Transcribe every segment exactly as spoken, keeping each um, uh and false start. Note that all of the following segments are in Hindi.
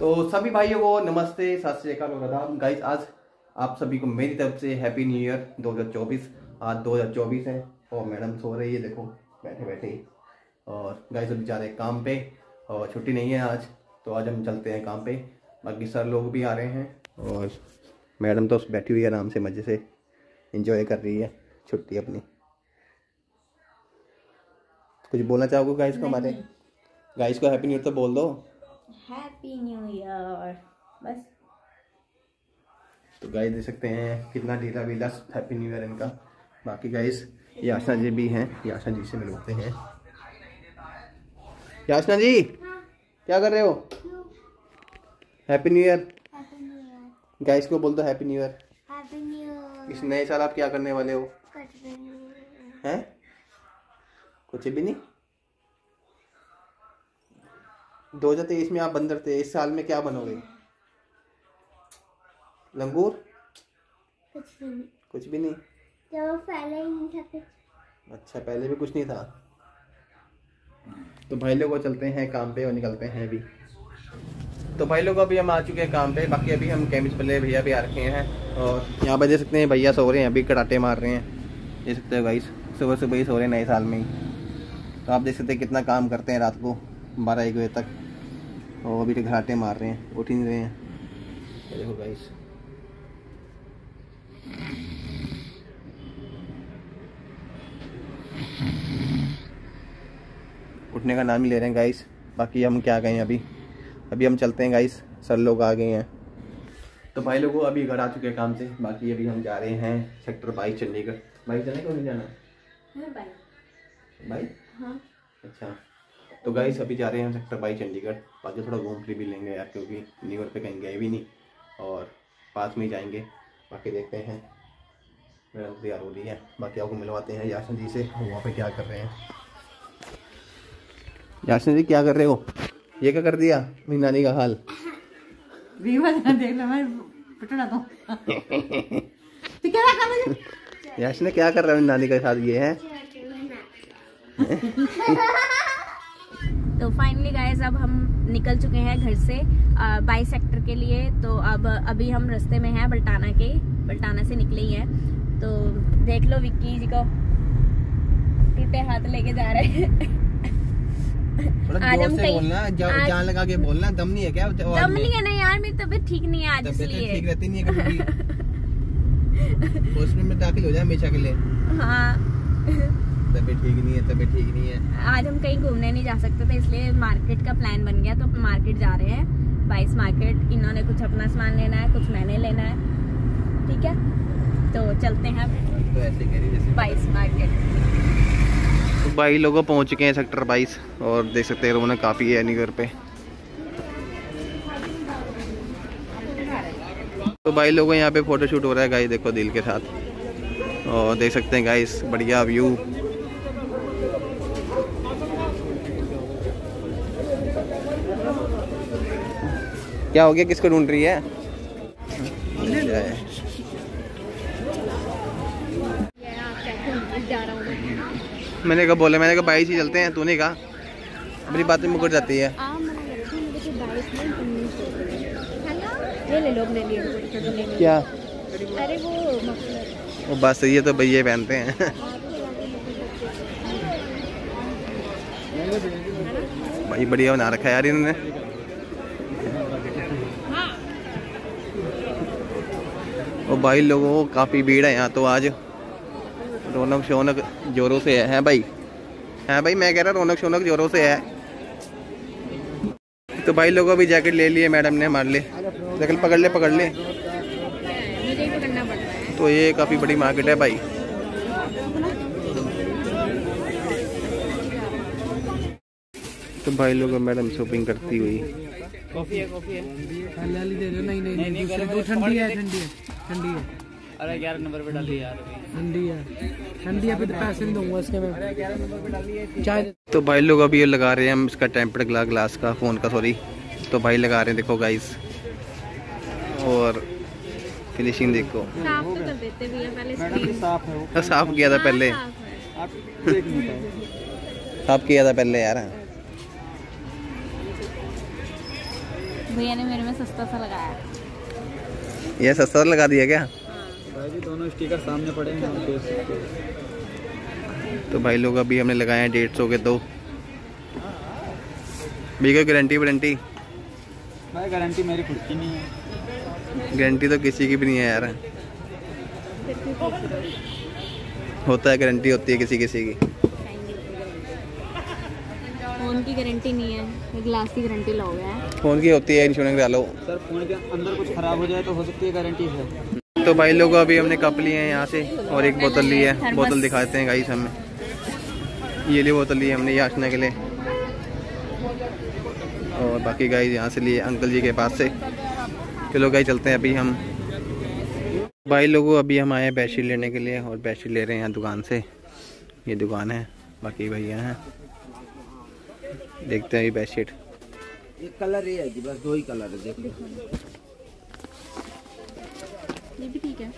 तो सभी भाइयों को नमस्ते, सत श्री अकाल और आदाब गाइस। आज आप सभी को मेरी तरफ से हैप्पी न्यू ईयर दो हज़ार चौबीस। आज दो हज़ार चौबीस है और मैडम सो रही है, देखो बैठे बैठे। और गाइस अभी जा रहे हैं काम पे और छुट्टी नहीं है आज, तो आज हम चलते हैं काम पे। बाकी सर लोग भी आ रहे हैं और मैडम तो बैठी हुई है आराम से, मज़े से इंजॉय कर रही है छुट्टी अपनी। कुछ बोलना चाहोगे गाइस को? हमारे गाइस को हैप्पी न्यू ईयर तो बोल दो। Happy new year. बस तो गाइस देख सकते हैं कितना ढीला वीला हैप्पी न्यू ईयर इनका। बाकी गाइस याशना जी भी हैं, याशना जी से मिलवाते हैं। याशना जी क्या कर रहे हो? Happy new year. गाइस को बोल दो happy new year. Happy new year. इस नए साल आप क्या करने वाले हो? कुछ भी नहीं है। कुछ भी नहीं? दो हज़ार तेईस में आप बंदर थे, इस साल में क्या बनोगे? लंगूर? कुछ भी नहीं। कुछ भी नहीं? तो पहले ही नहीं था कुछ। अच्छा, पहले भी कुछ नहीं था। तो भाई लोगों चलते हैं काम पे और निकलते हैं अभी। तो भाई लोग अभी हम आ चुके हैं काम पे। बाकी अभी हम कैमिज पल्ले भैया भी आ रखे हैं और यहाँ पर देख सकते हैं भैया सो रहे हैं, अभी कराटे मार रहे हैं। देख सकते हो गाइस, सुबह सुबह ही सो रहे हैं नए साल में ही। तो आप देख सकते हैं कितना काम करते हैं रात को बारह एक बजे तक, और अभी तक घराटे मार रहे हैं, उठ ही नहीं रहे हैं। देखो गाइस, उठने का नाम ही ले रहे हैं गाइस। बाकी हम क्या गए अभी, अभी हम चलते हैं गाइस, सर लोग आ गए हैं। तो भाई लोगों अभी घर आ चुके हैं काम से। बाकी अभी हम जा रहे हैं सेक्टर बाईस चंडीगढ़। बाइक चलने को नहीं जाना? बाइक बाइक हाँ। अच्छा तो गाइस अभी जा रहे हैं सेक्टर बाई चंडीगढ़। बाकी थोड़ा घूम फिर भी लेंगे यार, क्योंकि न्यू ईयर पे कहीं गए भी नहीं और पास में ही जाएंगे। बाकी देखते हैं, मेरा तैयार हो रही है। बाकी आपको मिलवाते हैं यासन जी से, वहाँ पे क्या कर रहे हैं। यासन जी क्या कर रहे हो? ये क्या कर दिया? मेरी नानी का हाल देख लो, मैं पिटना तो यासन क्या कर रहा है नानी के साथ, ये है। तो फाइनली गाइस अब हम निकल चुके हैं घर से बाई सेक्टर के लिए। तो अब अभी हम रास्ते में हैं बल्टाना के, बल्टाना से निकले ही हैं। तो देख लो विक्की जी को टूटे हाथ लेके जा रहे हैं। आज हम कहीं बोलना, जान लगा के बोलना, दम नहीं है क्या? दम नहीं है ना यार, मेरी तबीयत ठीक नहीं है आज, इसलिए ठीक रहती नहीं है। हॉस्पिटल में दाखिल हो जाए हमेशा के लिए। हाँ तबीयत ठीक नहीं है, तबीयत ठीक नहीं है। आज हम कहीं घूमने नहीं जा सकते थे, इसलिए मार्केट का प्लान बन गया। तो मार्केट जा रहे हैं बाईस मार्केट। इन्होंने कुछ अपना सामान लेना है, कुछ मैंने लेना है, ठीक है। तो चलते हैं तो ऐसे करें जैसे बाईस मार्केट। तो भाई लोगों पहुंच चुके हैं सेक्टर बाईस और देख सकते हैं उन्होंने काफ़ी है नहीं घर पे। तो भाई लोगों यहाँ पे फोटोशूट हो रहा है गाइस, देखो दिल के साथ। और देख सकते हैं गाइस बढ़िया व्यू। क्या हो गया? किसको ढूंढ रही है? मैंने कहा बोला, मैंने कहा बाईस ही चलते हैं, तूने कहा अपनी बातें मुकर जाती है। क्या वो बात सही है? तो भैया पहनते हैं। भाई बढ़िया बना रखा है यार इन्होंने। और भाई लोगों को काफ़ी भीड़ है यहाँ तो, आज रौनक शौनक जोरों से है, है भाई, है भाई, मैं कह रहा रौनक शौनक जोरों से है। तो भाई लोगों अभी जैकेट ले लिए मैडम ने हमारे लिए। जैकेट पकड़ ले, पकड़ ले। तो ये काफ़ी बड़ी मार्केट है भाई। तो भाई लोगों मैडम शॉपिंग करती हुई। कॉफी है, कॉफी है। दे दो। नहीं नहीं नहीं, ठंडी है, ठंडी है, ठंडी है। अरे ग्यारह नंबर पे डाली यार, ठंडी है, ठंडी है। अभी तो पैसे नहीं दूंगा इसके मैं, चाय। तो भाई लोग अभी ये लगा रहे हैं हम इसका टेम्पर्ड ग्लास ग्लास का फ़ोन का, सॉरी। तो भाई लगा रहे हैं, देखो गाइस, और फिनिशिंग देखो। साफ किया था पहले, साफ किया था पहले यार। भैया ने मेरे में सस्ता सा लगाया। ये सस्ता लगा दिया क्या? भाई जी दोनों स्टिकर सामने पड़े हैं। तो भाई लोग अभी हमने लगाए हैं डेढ़ सौ के दो। बिल्कुल गारंटी वारंटी भाई, गारंटी मेरी खुद की नहीं है, गारंटी तो किसी की भी नहीं है यार। होता है गारंटी होती है किसी किसी की, फोन की गारंटी नहीं है, ग्लास की गारंटी लोगे हैं। फोन की होती है, इंश्योरेंस करा लो सर, फोन के अंदर कुछ खराब हो जाए तो हो सकती है गारंटी है। तो भाई लोग अभी हमने कप लिए हैं यहाँ से और एक बोतल ली है, बोतल दिखाते हैं गाइस हमें। ये लिए बोतल ली है हमने याचना के लिए, और बाकी गाइस यहाँ से लिए अंकल जी के पास से। चलो गाइस चलते हैं अभी हम। भाई लोगों अभी हम आए हैं बेडशीट लेने के लिए और बेडशीट ले रहे हैं यहाँ दुकान से। ये दुकान है, बाकी भैया हैं, देखते हैं ये बेडशीट। ये कलर ये है जी, बस दो ही कलर है, देख लो। ये भी ठीक है,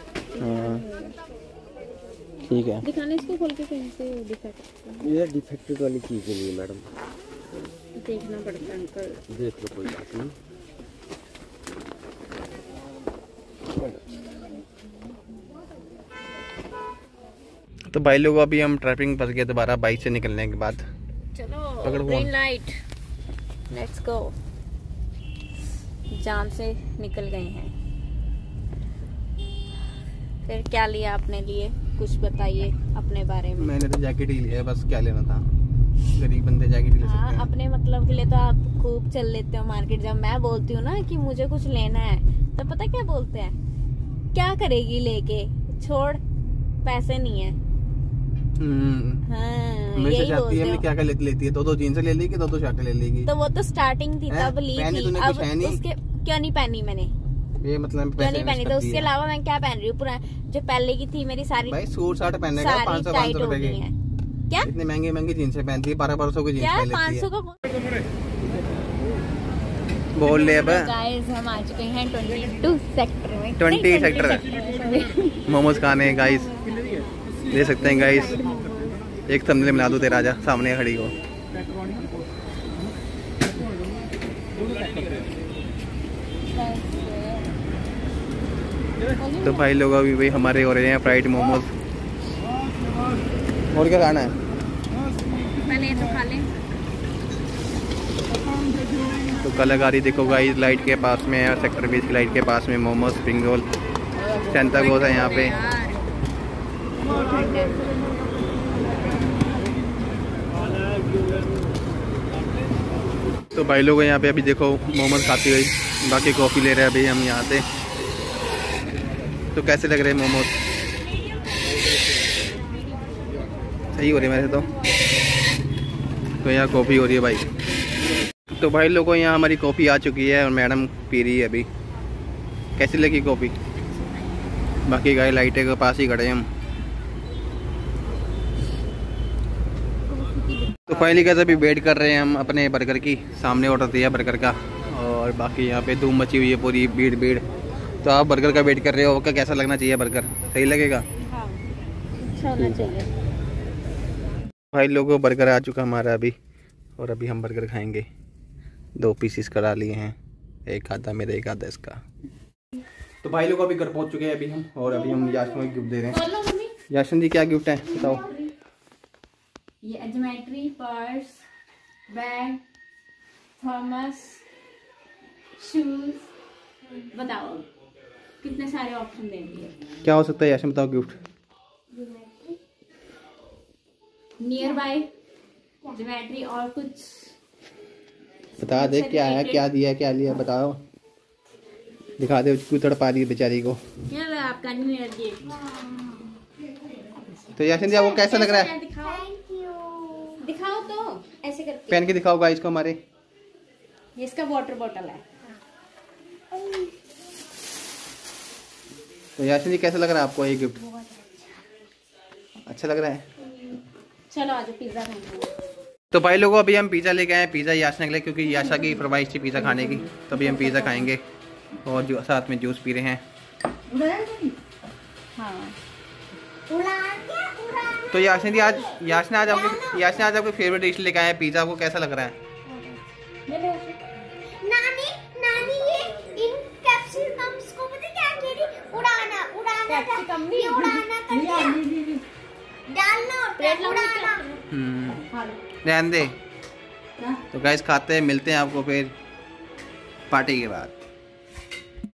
ठीक है। दिखाने इसको खोल के कहीं से डिफेक्ट। ये डिफेक्टेड वाली चीज नहीं है मैडम, देखना पड़ता है अंकल। देख लो कोई बात नहीं, तो भाई लोगों अभी हम ट्रैफिक में फंस गए दोबारा बाइक से निकलने के बाद। Green light, let's go. जाम से निकल गए हैं। फिर क्या लिया आपने? लिए कुछ बताइए अपने बारे में। मैंने तो जैकेट ही लिया, बस क्या लेना था, गरीब बंदे जैकेट ले सकते हैं। अपने मतलब के लिए तो आप खूब चल लेते हो मार्केट। जब मैं बोलती हूँ ना कि मुझे कुछ लेना है तब तो पता क्या बोलते हैं, क्या करेगी लेके, छोड़ पैसे नहीं है। हाँ, मैं चाहती है क्या क्या ले लेती है, तो दो जींस ले लेगी, तो दो शर्ट ले लेगी। तो वो तो स्टार्टिंग थी तब ली थी, अब उसके क्यों नहीं पहनी मैंने, ये मतलब क्यों नहीं पहनी। तो उसके अलावा मैं क्या पहन रही हूँ, पूरा जो पहले की थी मेरी सारी भाई सूट शर्ट पहनने का पाँच सौ पाँच सौ रुपए की है। क्या इतनी महंगी महंगी जींस पहनती है, बारह बारह सौ की जींस, पाँच सौ का बोल ले। अब गाइस हम आ चुके हैं बाईस सेक्टर में, बीस सेक्टर मोमोज खाने गाइस, ले सकते हैं गाइस। एक थंबनेल मिला दो तेरा, आजा सामने खड़ी हो। तो भाई लोग अभी भाई हमारे हो रहे हैं फ्राइड मोमोज। और क्या खाना है? पहले ये तो खा ले। तो कलाकारी देखो गाइस, लाइट के पास में है, सेक्टर बीस की लाइट के पास में momos, spring roll, Santa Claus है यहाँ पे। तो भाई लोग यहाँ पे अभी देखो मोमोज खाती हुई, बाकी कॉफ़ी ले रहे हैं अभी हम यहाँ से। तो कैसे लग रहे हैं मोमोज? सही हो रही है वैसे तो। तो यहाँ कॉफ़ी हो रही है भाई। तो भाई लोगों यहाँ हमारी कॉफ़ी आ चुकी है और मैडम पी रही है अभी। कैसी लगी कॉफ़ी? बाकी गाय लाइटें के पास ही खड़े हम। तो फाइनली कैसे अभी वेट कर रहे हैं हम अपने बर्गर की, सामने ऑर्डर दिया बर्गर का, और बाकी यहाँ पे धूम मची हुई है पूरी, भीड़ भीड़। तो आप बर्गर का वेट कर रहे हो, आपका कैसा लगना चाहिए बर्गर? सही लगेगा? हाँ, अच्छा होना चाहिए। भाई लोगों बर्गर आ चुका हमारा अभी, और अभी हम बर्गर खाएंगे। दो पीसीस करा लिए हैं, एक आधा मेरा एक आधा इसका। तो भाई लोग अभी घर पहुँच चुके हैं अभी हम, और अभी हम याशन को गिफ्ट दे रहे हैं। याशन जी क्या गिफ्ट है बताओ? ये geometry, purse, bag, thermos, shoes, बताओ कितने सारे ऑप्शन दे दिए। क्या हो सकता है याशन बताओ गिफ्ट? नियर बाय ज्योमेट्री और कुछ बता दे, क्या है, क्या दिया, क्या लिया बताओ, दिखा दे उसको, तड़पा दी बेचारी को। क्या आपका नहीं लगे? तो याशन जी आपको कैसा लग रहा है? दिखाओ तो ऐसे करके पहन के दिखाओ गाइस को हमारे। ये इसका वाटर बॉटल है। तो याशन जी कैसा लग रहा है आपको ये गिफ्ट? अच्छा।, अच्छा लग रहा है। चलो आज पिज्जा खाएंगे। तो भाई लोगों अभी हम पिज्जा लेके आए, पिज्जा याशना के लिए, क्योंकि याशा की फरमाइश थी पिज्जा खाने की। तो अभी हम पिज्जा खाएंगे और जो साथ में जूस पी रहे हैं। हाँ तो याशन जी आज याशना आज आपके याशना आज आपके फेवरेट डिश लेके आए हैं पिज्जा, आपको कैसा लग रहा है? नानी नानी कैप्सिकम नहीं उड़ाना डालना उड़ाना रहने दे। तो गाइस खाते हैं, मिलते हैं आपको फिर पार्टी के बाद।